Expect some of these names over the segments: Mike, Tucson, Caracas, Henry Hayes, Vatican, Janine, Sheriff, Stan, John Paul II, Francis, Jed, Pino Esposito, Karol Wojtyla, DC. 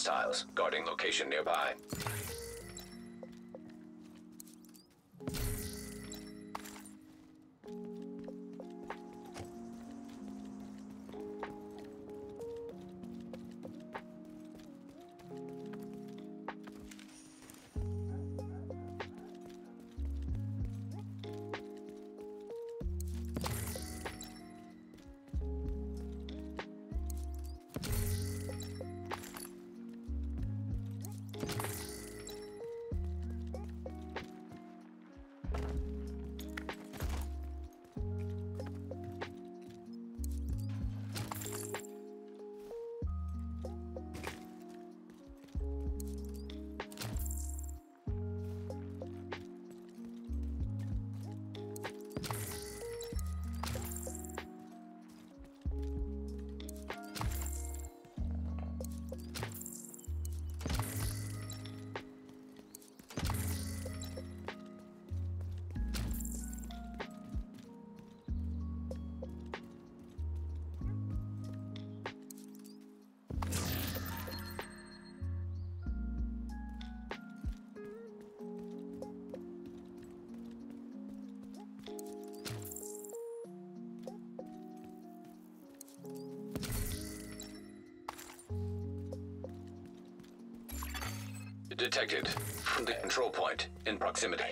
Hostiles guarding location nearby. Detected from the control point in proximity.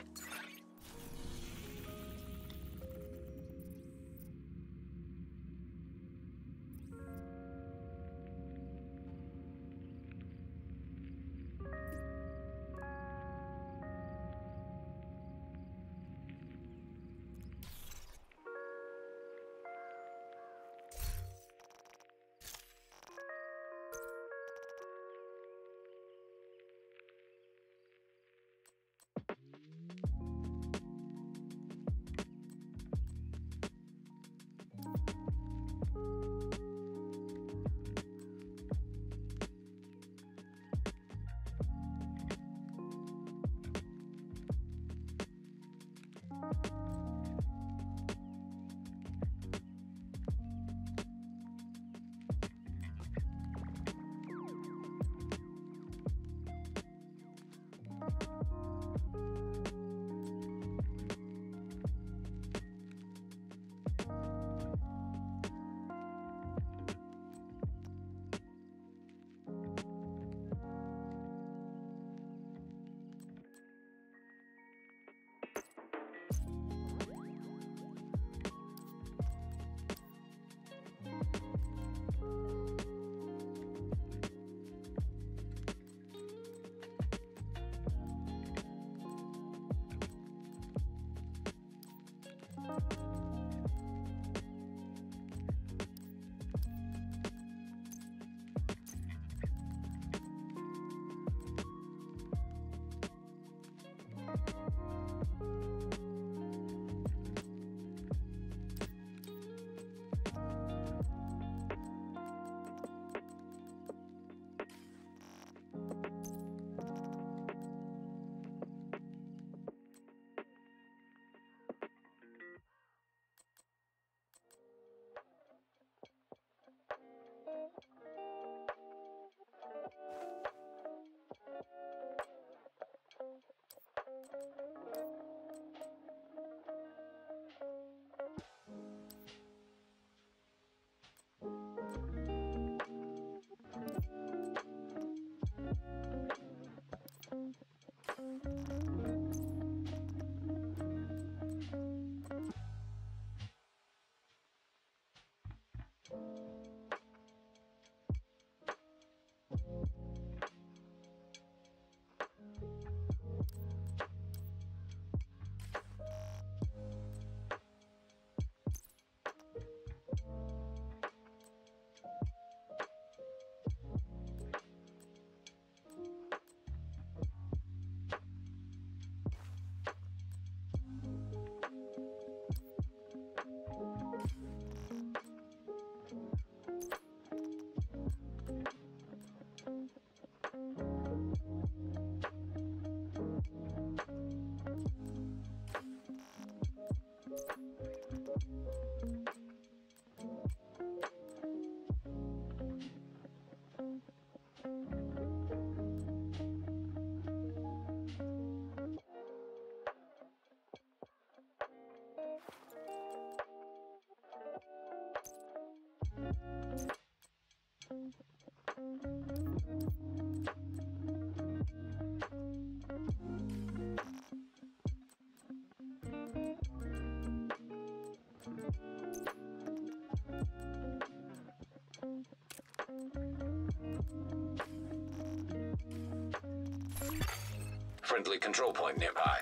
Friendly control point nearby.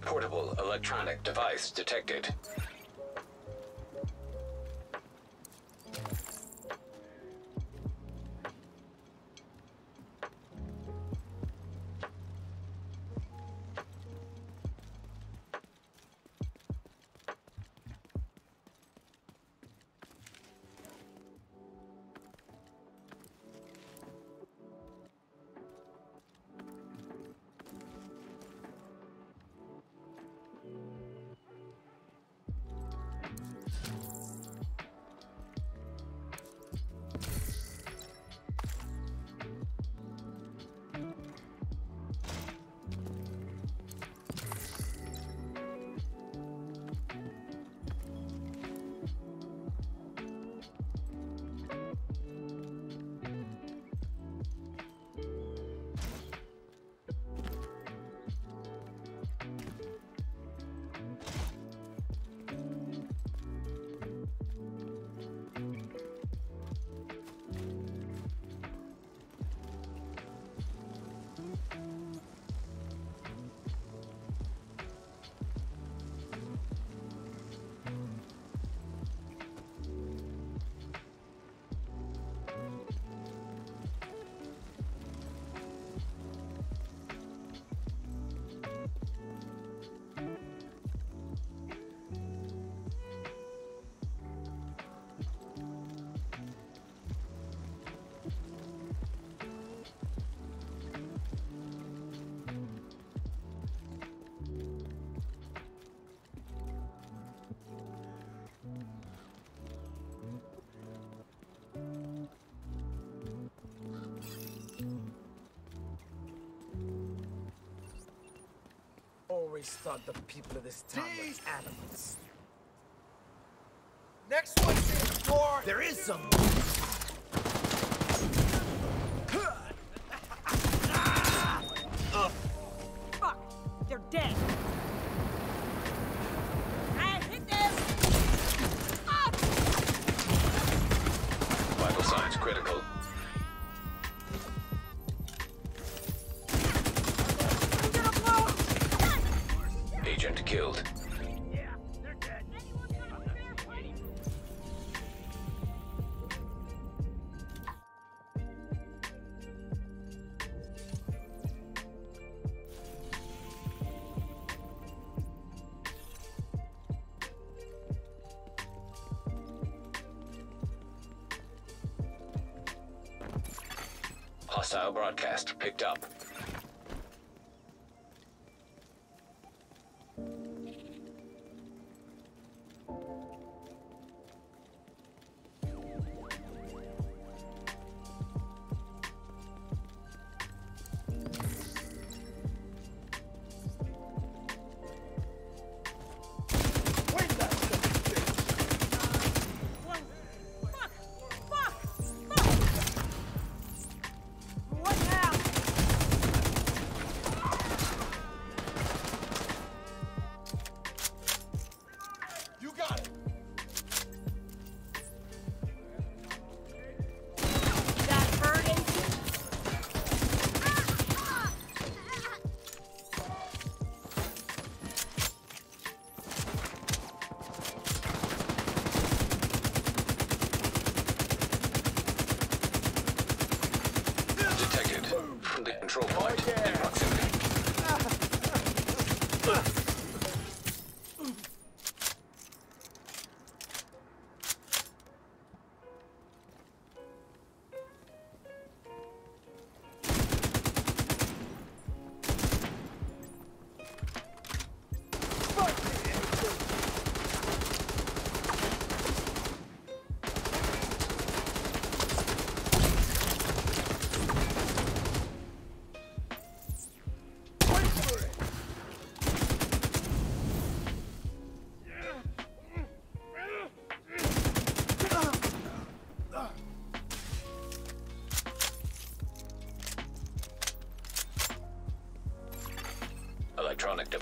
Portable electronic device detected. Always thought the people of this town were animals. Next one's in the door. There is some. Fuck! They're dead. I hit this. Ah! Vital signs critical. Killed. Yeah, they're dead. Hostile broadcast picked up.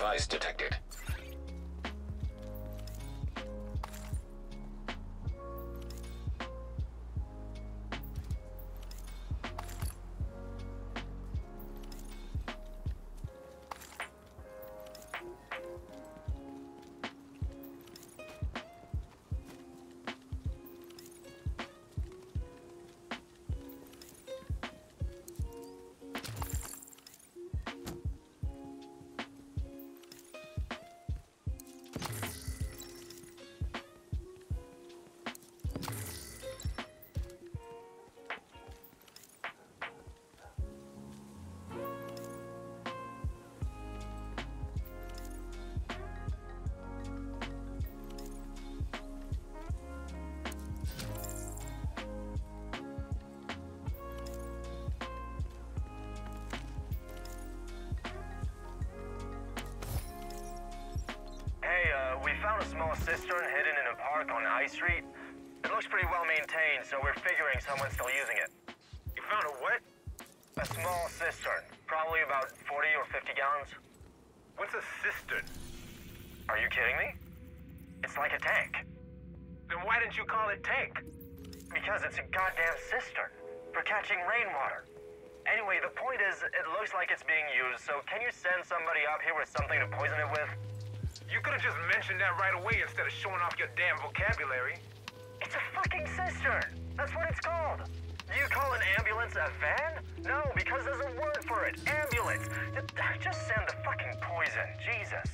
device detected. Small cistern hidden in a park on High Street. It looks pretty well maintained, so we're figuring someone's still using it. You found a what? A small cistern, probably about 40 or 50 gallons. What's a cistern? Are you kidding me? It's like a tank. Then why didn't you call it tank? Because it's a goddamn cistern for catching rainwater. Anyway, the point is, it looks like it's being used, so can you send somebody up here with something to poison it with? You could have just mentioned that right away instead of showing off your damn vocabulary. It's a fucking cistern. That's what it's called. Do you call an ambulance a van? No, because there's a word for it. Ambulance. Just send the fucking poison. Jesus.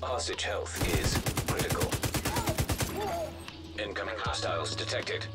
Hostage health is critical. Incoming hostiles detected.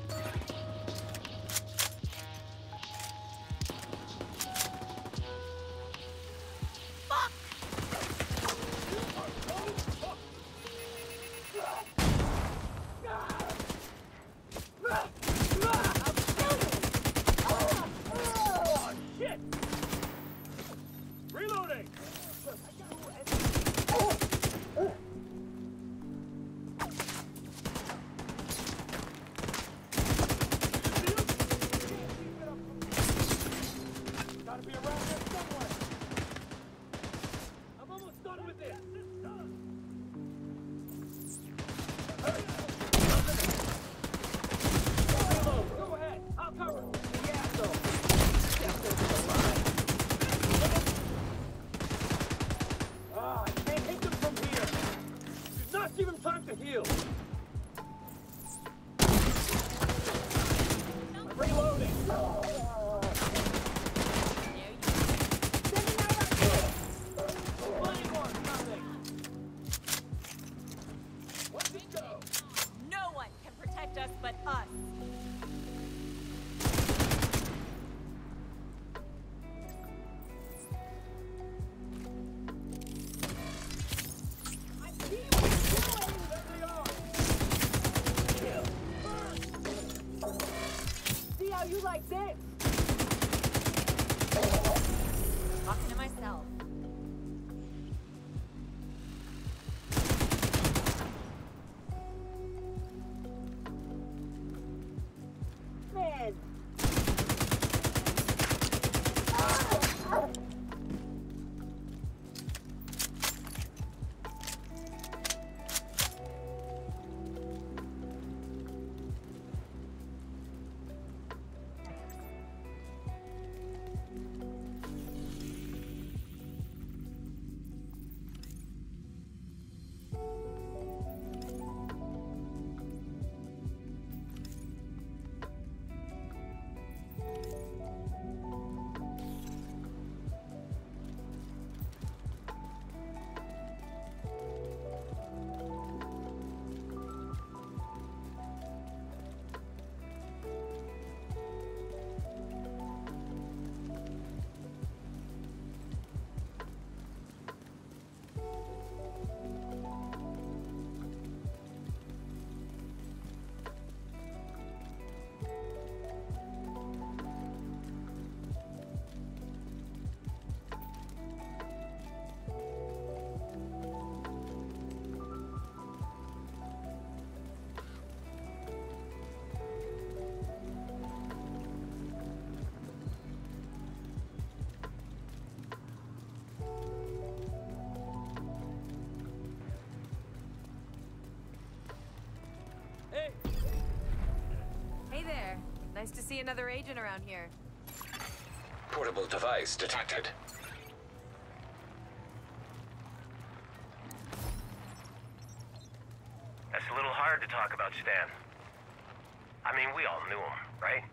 Nice to see another agent around here. Portable device detected. That's a little hard to talk about Stan. I mean, we all knew him, right?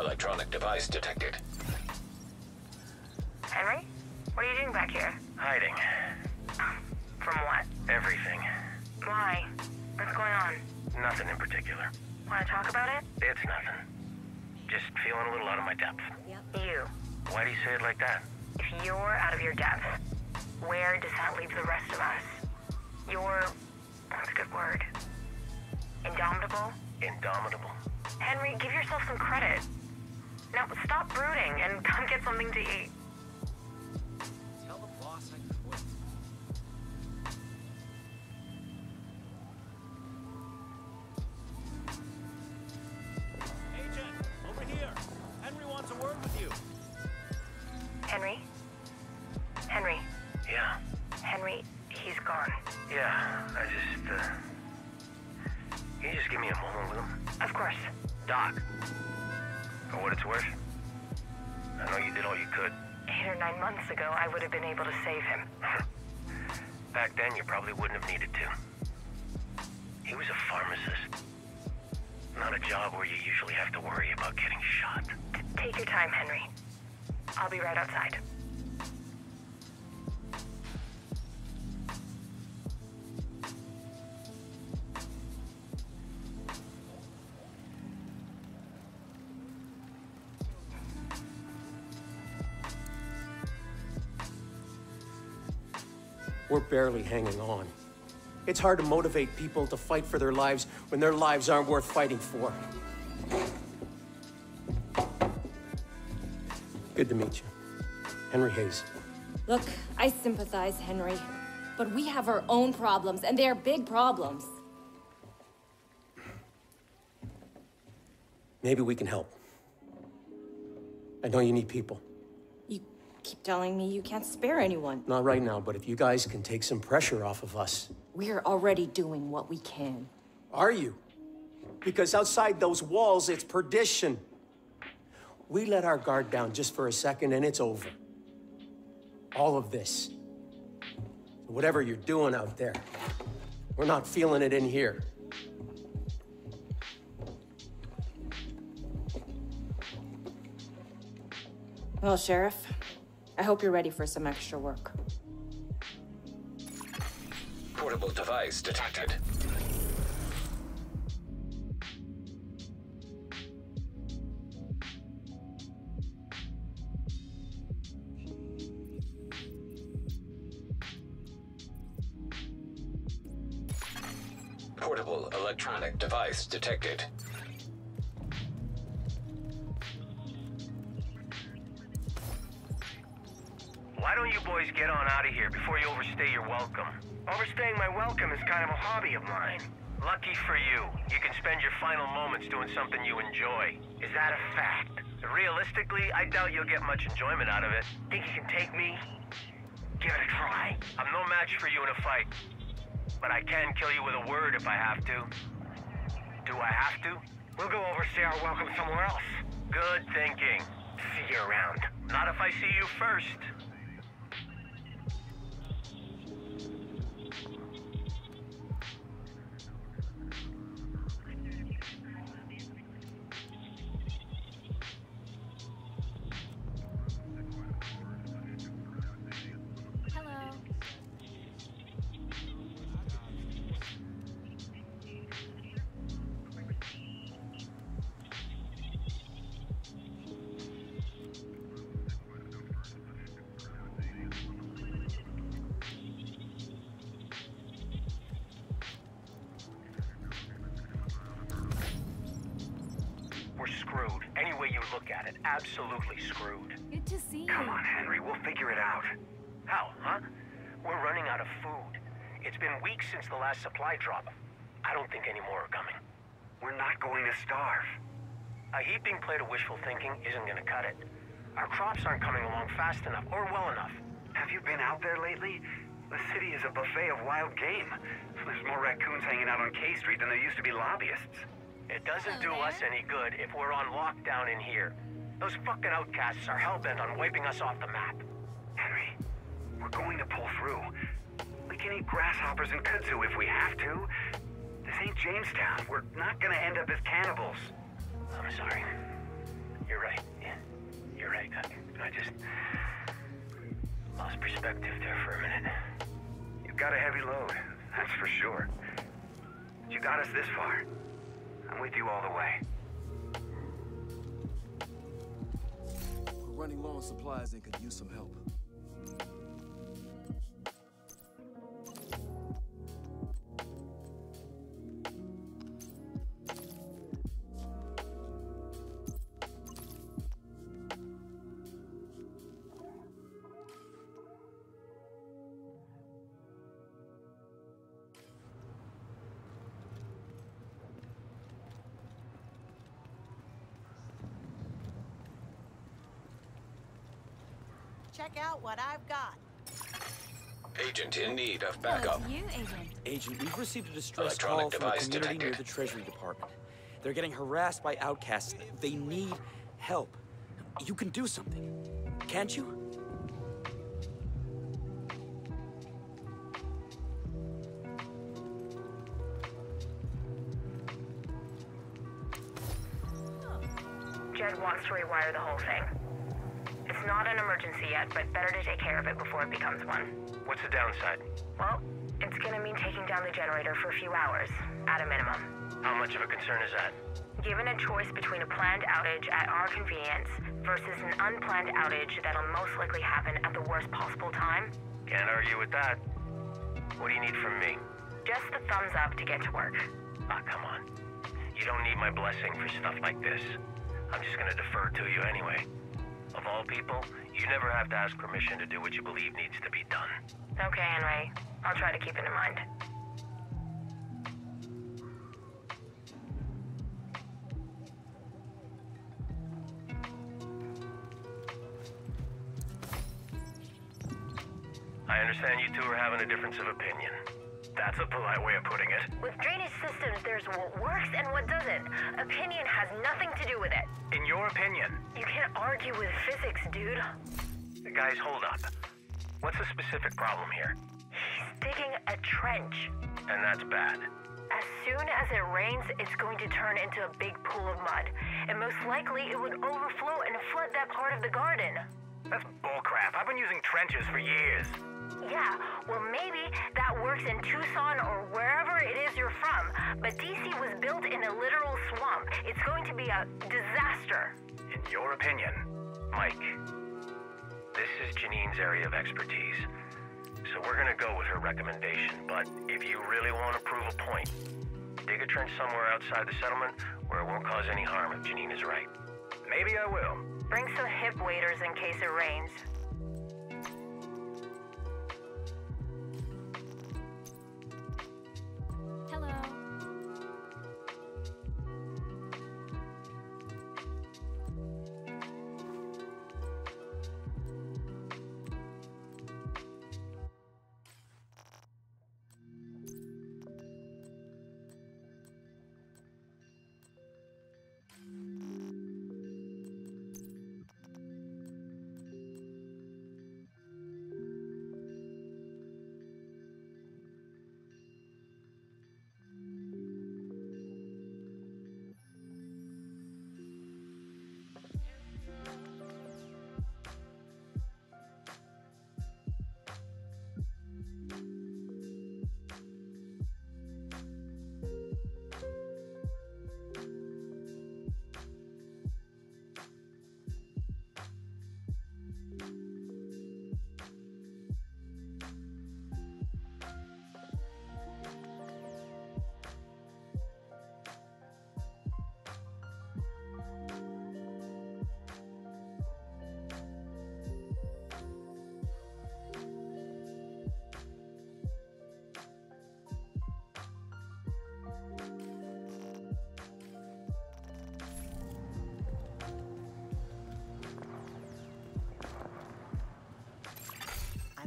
Electronic device detected. Henry? What are you doing back here? Hiding. From what? Everything. Why? What's going on? Nothing in particular. Want to talk about it? It's nothing. Just feeling a little out of my depth. Yep. You. Why do you say it like that? If you're out of your depth, where does that leave the rest of us? You're... what's a good word? Indomitable? Indomitable. Henry, give yourself some credit. Now, stop brooding and come get something to eat. Tell the boss I quit. Agent, over here. Henry wants a word with you. Henry? Henry. Yeah? Henry, he's gone. Yeah, I just, Can you just give me a moment with him? Of course. Doc. For what it's worth, I know you did all you could. 8 or 9 months ago, I would have been able to save him. Back then, you probably wouldn't have needed to. He was a pharmacist. Not a job where you usually have to worry about getting shot. Take your time, Henry. I'll be right outside. We're barely hanging on. It's hard to motivate people to fight for their lives when their lives aren't worth fighting for. Good to meet you. Henry Hayes. Look, I sympathize, Henry, but we have our own problems, and they are big problems. Maybe we can help. I know you need people. Keep telling me you can't spare anyone. Not right now, but if you guys can take some pressure off of us. We're already doing what we can. Are you? Because outside those walls, it's perdition. We let our guard down just for a second and it's over. All of this. Whatever you're doing out there, we're not feeling it in here. Well, Sheriff. I hope you're ready for some extra work. Portable device detected. Portable electronic device detected. Why don't you boys get on out of here before you overstay your welcome? Overstaying my welcome is kind of a hobby of mine. Lucky for you, you can spend your final moments doing something you enjoy. Is that a fact? Realistically, I doubt you'll get much enjoyment out of it. Think you can take me? Give it a try. I'm no match for you in a fight. But I can kill you with a word if I have to. Do I have to? We'll go overstay our welcome somewhere else. Good thinking. See you around. Not if I see you first. screwed. Any way you look at it, absolutely screwed. Good to see you. Come on, Henry, we'll figure it out. How, huh? We're running out of food. It's been weeks since the last supply drop. I don't think any more are coming. We're not going to starve. A heaping plate of wishful thinking isn't gonna cut it. Our crops aren't coming along fast enough, or well enough. Have you been out there lately? The city is a buffet of wild game. There's more raccoons hanging out on K Street than there used to be lobbyists. It doesn't do us any good if we're on lockdown in here. Those fucking outcasts are hellbent on wiping us off the map. Henry, we're going to pull through. We can eat grasshoppers and kudzu if we have to. This ain't Jamestown. We're not gonna end up as cannibals. I'm sorry. You're right. Yeah. You're right. I just lost perspective there for a minute. You've got a heavy load, that's for sure. But you got us this far. I'm with you all the way. We're running low on supplies and could use some help. Check out what I've got. Agent in need of backup. What's you, Agent? Agent, we've received a distress call from a community near the Treasury Department. They're getting harassed by outcasts. They need help. You can do something, can't you? Jed wants to rewire the whole thing. It's not an emergency yet, but better to take care of it before it becomes one. What's the downside? Well, it's gonna mean taking down the generator for a few hours, at a minimum. How much of a concern is that? Given a choice between a planned outage at our convenience versus an unplanned outage that'll most likely happen at the worst possible time. Can't argue with that. What do you need from me? Just the thumbs up to get to work. Ah, come on. You don't need my blessing for stuff like this. I'm just gonna defer to you anyway. Of all people, you never have to ask permission to do what you believe needs to be done. Okay, Henry. I'll try to keep it in mind. I understand you two are having a difference of opinion. That's a polite way of putting it. With drainage systems, there's what works and what doesn't. Opinion has nothing to do with it. In your opinion? You can't argue with physics, dude. Guys, hold up. What's the specific problem here? He's digging a trench. And that's bad. As soon as it rains, it's going to turn into a big pool of mud. And most likely, it would overflow and flood that part of the garden. That's bullcrap. I've been using trenches for years. Yeah, well maybe that works in Tucson or wherever it is you're from, but DC was built in a literal swamp. It's going to be a disaster. In your opinion, Mike, this is Janine's area of expertise, so we're gonna go with her recommendation, but if you really want to prove a point, dig a trench somewhere outside the settlement where it won't cause any harm if Janine is right. Maybe I will. Bring some hip waders in case it rains.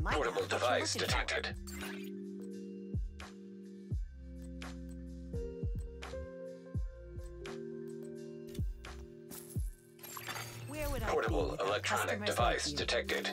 Portable device detected. Portable electronic device detected.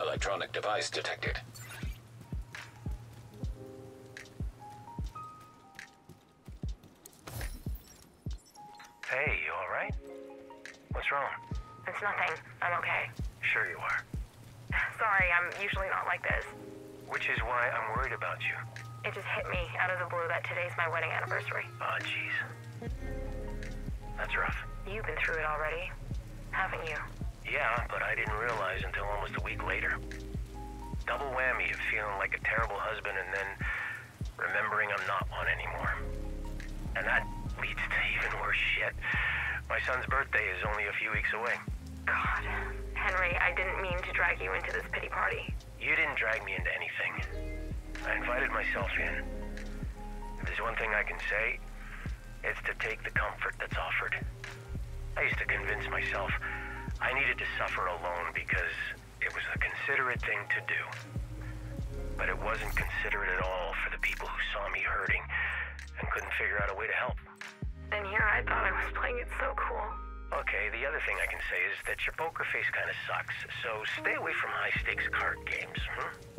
Electronic device detected. Hey, you all right? What's wrong? It's nothing. I'm okay. Sure you are. Sorry, I'm usually not like this. Which is why I'm worried about you. It just hit me out of the blue that today's my wedding anniversary. Oh, jeez. That's rough. You've been through it already, haven't you? Yeah, but I didn't realize until almost a week later. Double whammy of feeling like a terrible husband and then remembering I'm not one anymore. And that leads to even worse shit. My son's birthday is only a few weeks away. God, Henry, I didn't mean to drag you into this pity party. You didn't drag me into anything. I invited myself in. If there's one thing I can say, it's to take the comfort that's offered. I used to convince myself I needed to suffer alone because it was a considerate thing to do. But it wasn't considerate at all for the people who saw me hurting and couldn't figure out a way to help. And here I thought I was playing it so cool. Okay, the other thing I can say is that your poker face kind of sucks, so stay away from high-stakes card games, huh?